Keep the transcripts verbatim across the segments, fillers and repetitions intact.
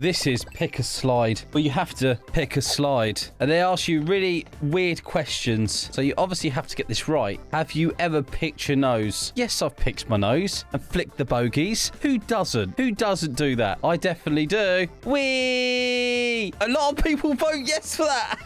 This is pick a slide, but you have to pick a slide. And they ask you really weird questions. So you obviously have to get this right. Have you ever picked your nose? Yes, I've picked my nose and flicked the bogeys. Who doesn't? Who doesn't do that? I definitely do. Whee! A lot of people vote yes for that.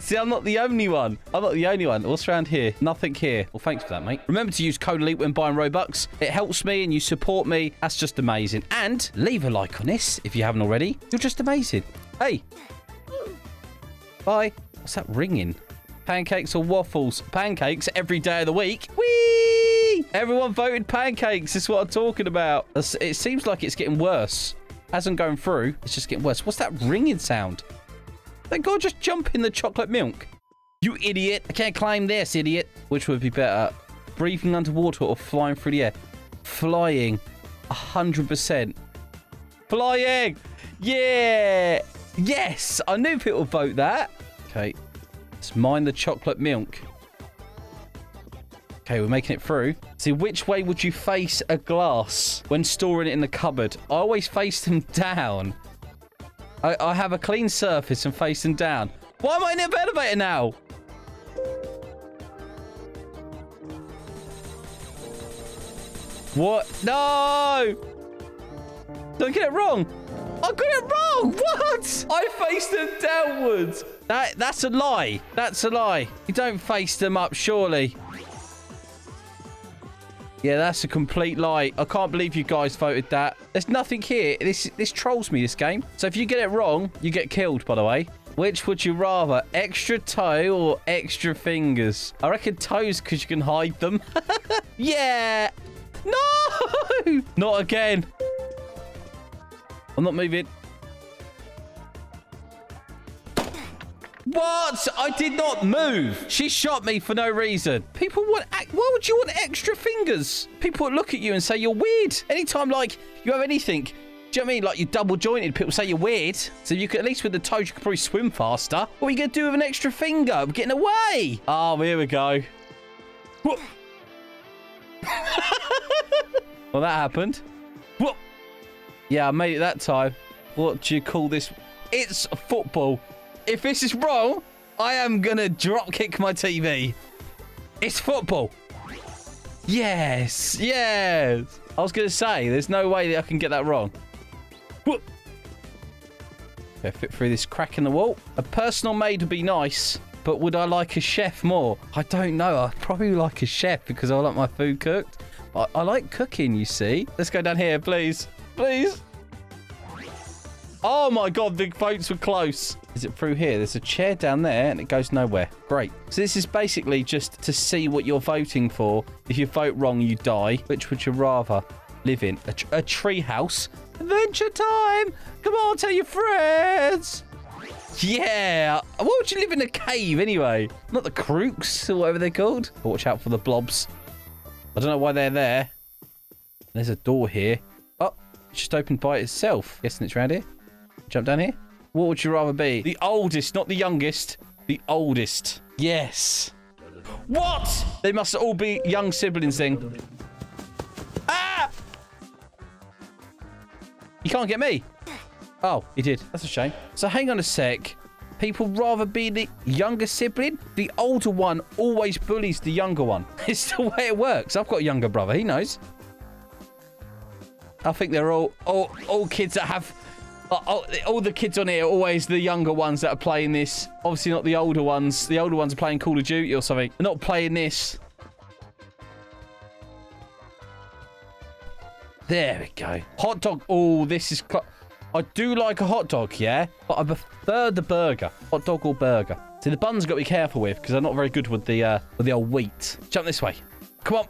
See, I'm not the only one. I'm not the only one. What's around here? Nothing here. Well, thanks for that, mate. Remember to use code ELITE when buying Robux. It helps me and you support me. That's just amazing. And leave a like on this if you haven't already. You're just amazing. Hey. Bye. What's that ringing? Pancakes or waffles? Pancakes every day of the week. Whee! Everyone voted pancakes. That's what I'm talking about. It seems like it's getting worse. As I'm going through, it's just getting worse. What's that ringing sound? That guy just jump in the chocolate milk. You idiot. I can't climb this, idiot. Which would be better? Breathing underwater or flying through the air? Flying. one hundred percent. Flying. Yeah. Yes. I knew people would vote that. Okay. Let's mine the chocolate milk. Okay, we're making it through. See, which way would you face a glass when storing it in the cupboard? I always face them down. I, I have a clean surface and facing down. Why am I in the elevator now? What? No! Did I get it wrong? I got it wrong! What? I faced them downwards. That, that's a lie. That's a lie. You don't face them up, surely. Yeah, that's a complete lie. I can't believe you guys voted that. There's nothing here. This this trolls me, this game. So if you get it wrong, you get killed, by the way. Which would you rather? Extra toe or extra fingers? I reckon toes because you can hide them. Yeah. No. Not again. I'm not moving. What? I did not move. She shot me for no reason. People want... Why would you want extra fingers? People look at you and say you're weird. Anytime, like, you have anything, do you know what I mean? Like, you're double-jointed, people say you're weird. So you could, at least with the toes, you could probably swim faster. What are you going to do with an extra finger? I'm getting away. Oh, here we go. Well, that happened. Whoop. Yeah, I made it that time. What do you call this? It's football. If this is wrong, I am going to drop kick my T V. It's football. Yes. Yes. I was going to say, there's no way that I can get that wrong. Whoop. Okay, fit through this crack in the wall. A personal maid would be nice, but would I like a chef more? I don't know. I probably like a chef because I like my food cooked. I, I like cooking, you see. Let's go down here, please. Please. Oh, my God. The votes were close. Is it through here? There's a chair down there, and it goes nowhere. Great. So this is basically just to see what you're voting for. If you vote wrong, you die. Which would you rather live in? A, tr a tree house? Adventure time! Come on, tell your friends! Yeah! Why would you live in a cave, anyway? Not the crooks, or whatever they're called. But watch out for the blobs. I don't know why they're there. There's a door here. Oh, it's just opened by itself. Guessing it's around here. Jump down here. What would you rather be? The oldest, not the youngest. The oldest. Yes. What? They must all be young siblings then. Ah! You can't get me. Oh, he did. That's a shame. So hang on a sec. People rather be the younger sibling. The older one always bullies the younger one. It's the way it works. I've got a younger brother. He knows. I think they're all, all, all kids that have... Uh, all, all the kids on here are always the younger ones that are playing this. Obviously not the older ones. The older ones are playing Call of Duty or something. They're not playing this. There we go. Hot dog. Oh, this is... I do like a hot dog, yeah? But I prefer the burger. Hot dog or burger. See, the buns got to be careful with because they're not very good with the, uh, with the old wheat. Jump this way. Come on.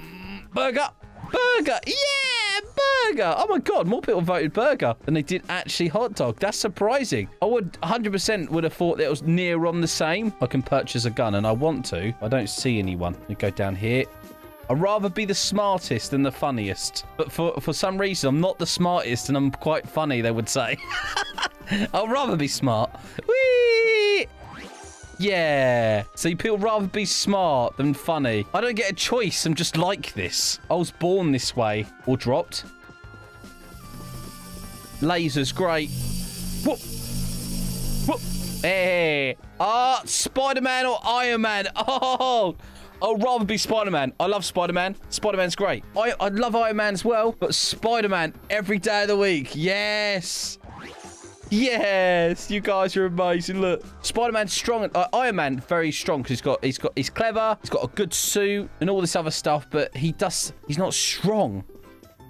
Mm, burger. Burger. Yeah! Burger. Oh, my God. More people voted burger than they did actually hot dog. That's surprising. I would one hundred percent would have thought that it was near on the same. I can purchase a gun, and I want to. I don't see anyone. We go down here. I'd rather be the smartest than the funniest. But for, for some reason, I'm not the smartest, and I'm quite funny, they would say. I'd rather be smart. Whee! Yeah. So people rather be smart than funny. I don't get a choice. I'm just like this. I was born this way. Or dropped. Lasers, great. Whoop. Whoop. Hey. Ah, uh, Spider-Man or Iron Man? Oh, I'd rather be Spider-Man. I love Spider-Man. Spider-Man's great. I, I love Iron Man as well, but Spider-Man every day of the week. Yes. Yes, you guys are amazing. Look, Spider-Man's strong. Uh, Iron Man very strong because he's got, he's got, he's clever. He's got a good suit and all this other stuff, but he does, he's not strong.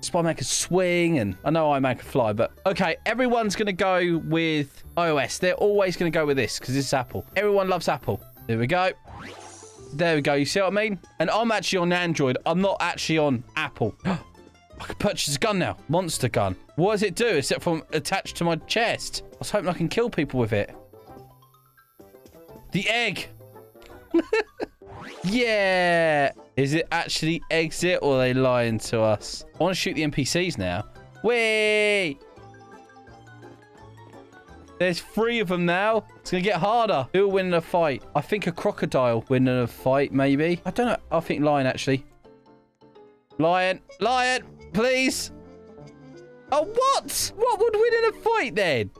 Spider-Man can swing, and I know Iron Man can fly, but okay, everyone's gonna go with iOS. They're always gonna go with this because it's Apple. Everyone loves Apple. There we go. There we go. You see what I mean? And I'm actually on Android. I'm not actually on Apple. I can purchase a gun now. Monster gun. What does it do except for attached to my chest? I was hoping I can kill people with it. The egg. Yeah. Is it actually exit or are they lying to us? I want to shoot the N P Cs now. Wait. There's three of them now. It's going to get harder. Who'll win in a fight? I think a crocodile win in a fight, maybe. I don't know. I think lion, actually. Lion. Lion. Please. Oh, what? What would win in a fight then?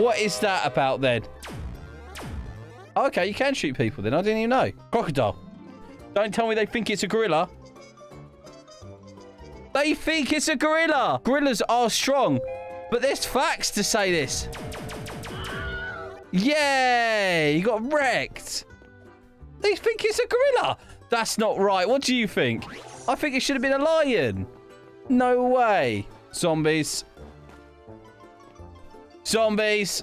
What is that about then? Okay, you can shoot people then. I didn't even know. Crocodile. Don't tell me they think it's a gorilla. They think it's a gorilla. Gorillas are strong, but there's facts to say this. Yay, you got wrecked. They think it's a gorilla. That's not right. What do you think? I think it should have been a lion. No way. Zombies. Zombies.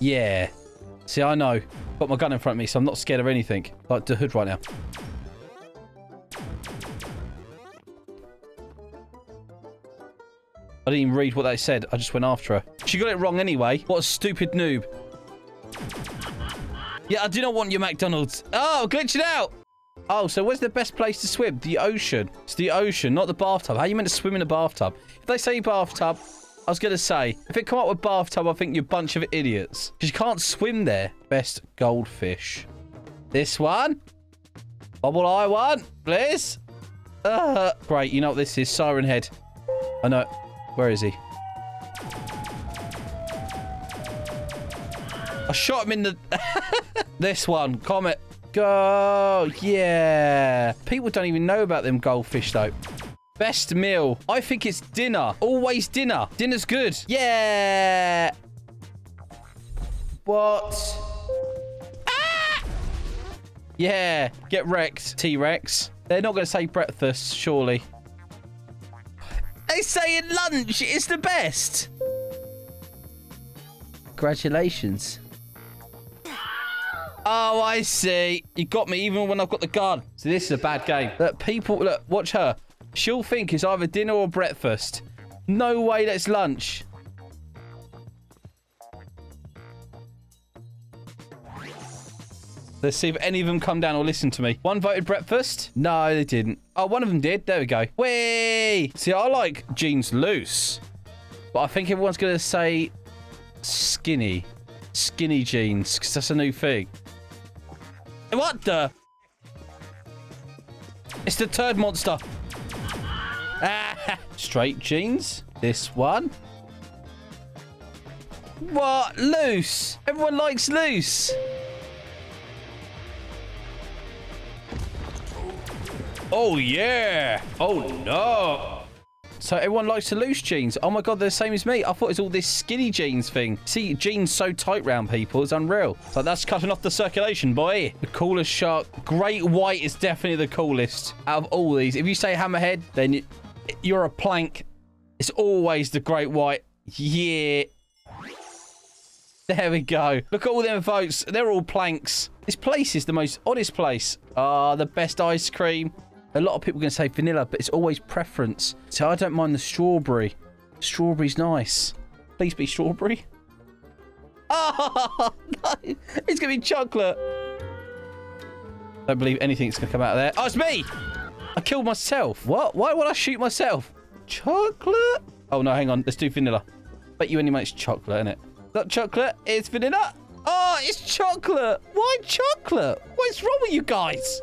Yeah. See, I know. Got my gun in front of me, so I'm not scared of anything. Like the hood right now. I didn't even read what they said. I just went after her. She got it wrong anyway. What a stupid noob. Yeah, I do not want your McDonald's. Oh, glitched it out. Oh, so where's the best place to swim? The ocean. It's the ocean, not the bathtub. How are you meant to swim in a bathtub? If they say bathtub, I was going to say, if it come up with bathtub, I think you're a bunch of idiots. Because you can't swim there. Best goldfish. This one. Bubble eye one, please. Uh, great, you know what this is? Siren Head. I know. Where is he? I shot him in the... This one. Comet. Go. Yeah. People don't even know about them goldfish, though. Best meal. I think it's dinner. Always dinner. Dinner's good. Yeah. What? Ah! Yeah. Get wrecked, T-Rex. They're not going to say breakfast, surely. They say lunch is the best. Congratulations. Oh, I see. You got me even when I've got the gun. So this is a bad game. Look, people, look, watch her. She'll think it's either dinner or breakfast. No way that's lunch. Let's see if any of them come down or listen to me. One voted breakfast. No, they didn't. Oh, one of them did. There we go. Whee! See, I like jeans loose. But I think everyone's going to say skinny. Skinny jeans, because that's a new thing. What the? It's the turd monster. Ah, straight jeans. This one. What? Loose. Everyone likes loose. Oh, yeah. Oh, no. So everyone likes the loose jeans. Oh, my God. They're the same as me. I thought it's all this skinny jeans thing. See, jeans so tight round people. It's unreal. So that's cutting off the circulation, boy. The coolest shark. Great white is definitely the coolest out of all these. If you say hammerhead, then you're a plank. It's always the great white. Yeah. There we go. Look at all them votes. They're all planks. This place is the most oddest place. Ah, uh, the best ice cream. A lot of people are going to say vanilla, but it's always preference. So I don't mind the strawberry. Strawberry's nice. Please be strawberry. Oh, no. It's going to be chocolate. Don't believe anything that's going to come out of there. Oh, it's me. I killed myself. What? Why would I shoot myself? Chocolate? Oh, no, hang on. Let's do vanilla. Bet you anyway it's chocolate, innit? Not chocolate. It's vanilla. Oh, it's chocolate. Why chocolate? What is wrong with you guys?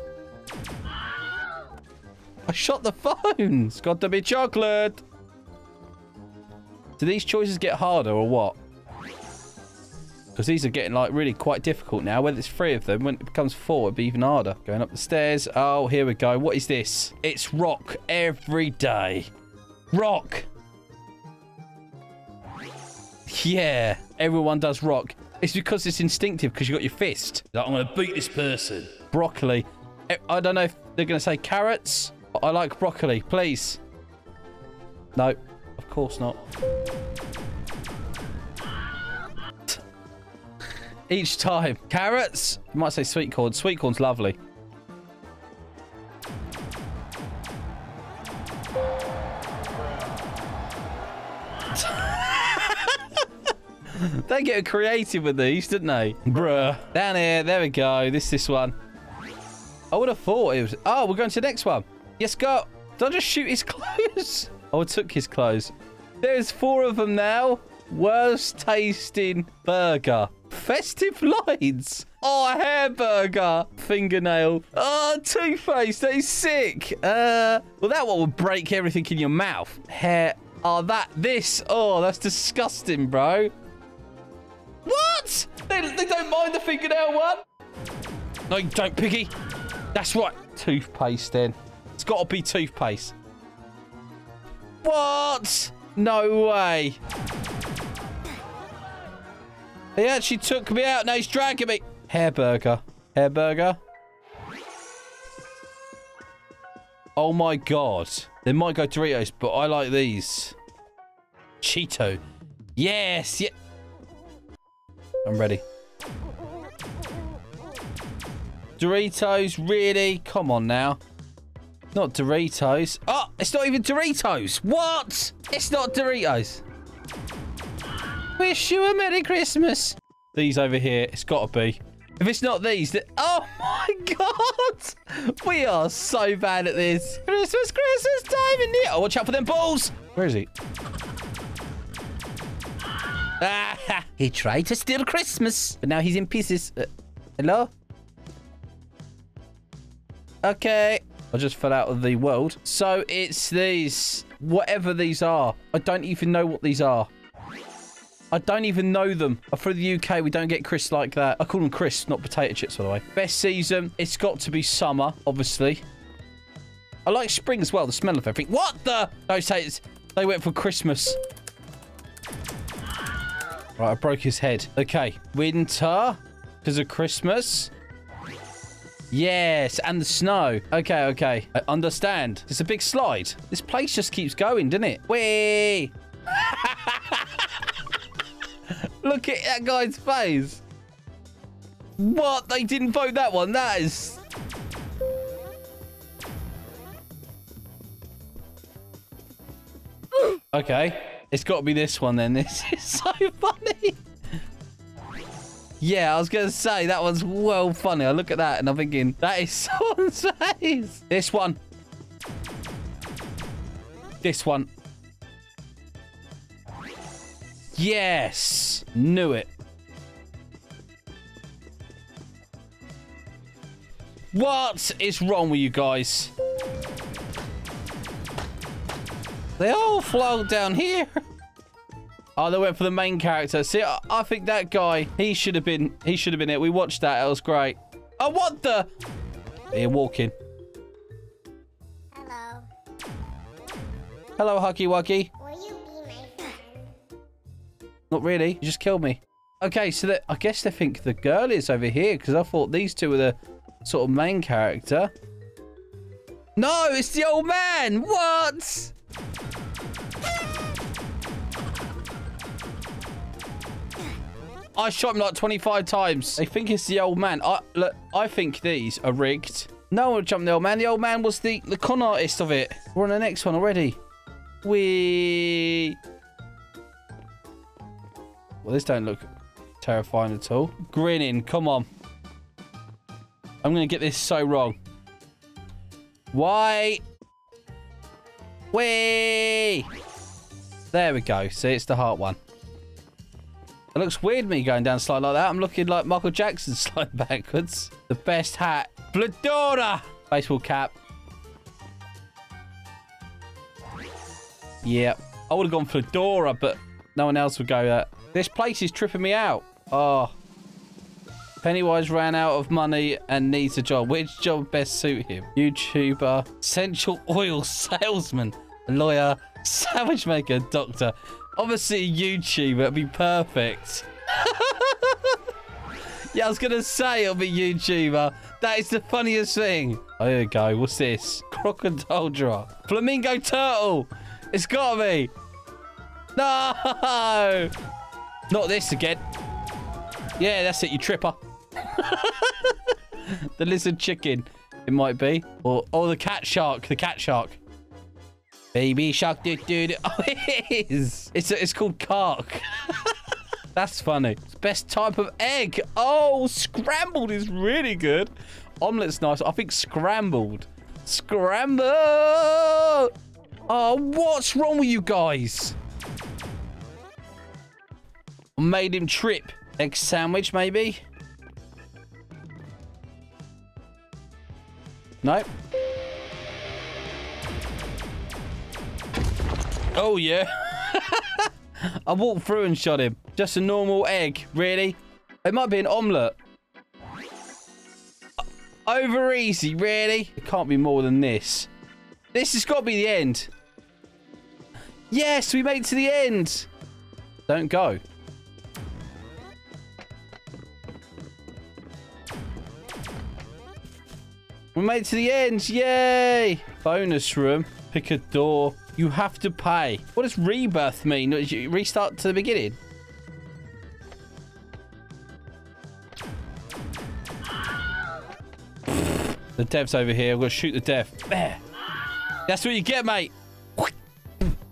I shot the phone. It's got to be chocolate. Do these choices get harder or what? Because these are getting, like, really quite difficult now. Whether it's three of them, when it becomes four, it'd be even harder. Going up the stairs. Oh, here we go. What is this? It's rock every day. Rock. Yeah. Everyone does rock. It's because it's instinctive, because you've got your fist. Like, I'm going to beat this person. Broccoli. I don't know if they're going to say carrots. I like broccoli. Please. No. Of course not. Each time. Carrots? You might say sweet corn. Sweet corn's lovely. They get creative with these, didn't they? Bruh. Down here. There we go. This, this one. I would have thought it was... Oh, we're going to the next one. Yes, go. Don't just shoot his clothes. Oh, I took his clothes. There's four of them now. Worst tasting burger. Festive lights. Oh, a hair burger. Fingernail. Oh, toothpaste. That is sick. Uh, well, that one will break everything in your mouth. Hair. Oh, that. This. Oh, that's disgusting, bro. What? They, they don't mind the fingernail one. No, you don't, piggy. That's right. Toothpaste, then. It's got to be toothpaste. What? No way. He actually took me out. Now he's dragging me. Hair burger. Hair burger. Oh, my God. They might go Doritos, but I like these. Cheeto. Yes. Yeah. I'm ready. Doritos, really? Come on now. Not Doritos. Oh, it's not even Doritos. What? It's not Doritos. Wish you a Merry Christmas. These over here, it's got to be. If it's not these, then... Oh, my God. We are so bad at this. Christmas, Christmas time in here. Oh, watch out for them balls. Where is he? Ah, he tried to steal Christmas. But now he's in pieces. Uh, hello? Okay. I just fell out of the world. So it's these, whatever these are. I don't even know what these are. I don't even know them. From the U K, we don't get crisps like that. I call them crisps, not potato chips, by the way. Best season. It's got to be summer, obviously. I like spring as well. The smell of everything. What the? Those taters, they went for Christmas. Right, I broke his head. Okay. Winter. Because of Christmas. Yes, and the snow. Okay, okay. I understand. It's a big slide. This place just keeps going, doesn't it? Whee! Look at that guy's face. What? They didn't vote that one. That is... Okay. It's got to be this one then. This is so funny. Yeah, I was going to say, that one's well funny. I look at that and I'm thinking, that is someone's face. This one. This one. Yes. Knew it. What is wrong with you guys? They all float down here. Oh, they went for the main character. See, I, I think that guy, he should have been, he should have been it. We watched that. That was great. Oh, what the? They're walking. Hello. Hello, Huggy Wuggy. Will you be my friend? Not really. You just killed me. Okay, so that, I guess they think the girl is over here because I thought these two were the sort of main character. No, it's the old man. What? I shot him like twenty-five times. They think it's the old man. I look, I think these are rigged. No one jumped the old man. The old man was the, the con artist of it. We're on the next one already. We. Well, this don't look terrifying at all. Grinning. Come on. I'm going to get this so wrong. Why? Whee! There we go. See, it's the heart one. It looks weird me going down a slide like that. I'm looking like Michael Jackson slide backwards. The best hat. Fedora. Baseball cap. Yeah, I would have gone Fedora, but no one else would go that. This place is tripping me out. Oh. Pennywise ran out of money and needs a job. Which job best suit him? YouTuber, essential oil salesman, lawyer, sandwich maker, doctor. Obviously, YouTuber would be perfect. Yeah, I was going to say it'll be YouTuber. That is the funniest thing. Oh, here we go. What's this? Crocodile draw. Flamingo turtle. It's got to be. No. Not this again. Yeah, that's it, you tripper. The lizard chicken, it might be. Or, or the cat shark. The cat shark. Baby shark, dude, dude. Oh, it is. It's, it's called cark. That's funny. It's best type of egg. Oh, scrambled is really good. Omelette's nice. I think scrambled. Scrambled. Oh, what's wrong with you guys? Made him trip. Egg sandwich, maybe? Nope. Oh, yeah. I walked through and shot him. Just a normal egg, really? It might be an omelette. Over easy, really? It can't be more than this. This has got to be the end. Yes, we made it to the end. Don't go. We made it to the end. Yay. Bonus room. Pick a door. You have to pay. What does rebirth mean? You restart to the beginning. The dev's over here. I'm going to shoot the dev. There. That's what you get, mate.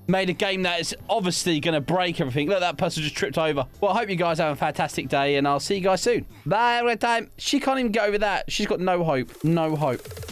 Made a game that is obviously going to break everything. Look, that person just tripped over. Well, I hope you guys have a fantastic day, and I'll see you guys soon. Bye, every time. She can't even get over that. She's got no hope. No hope.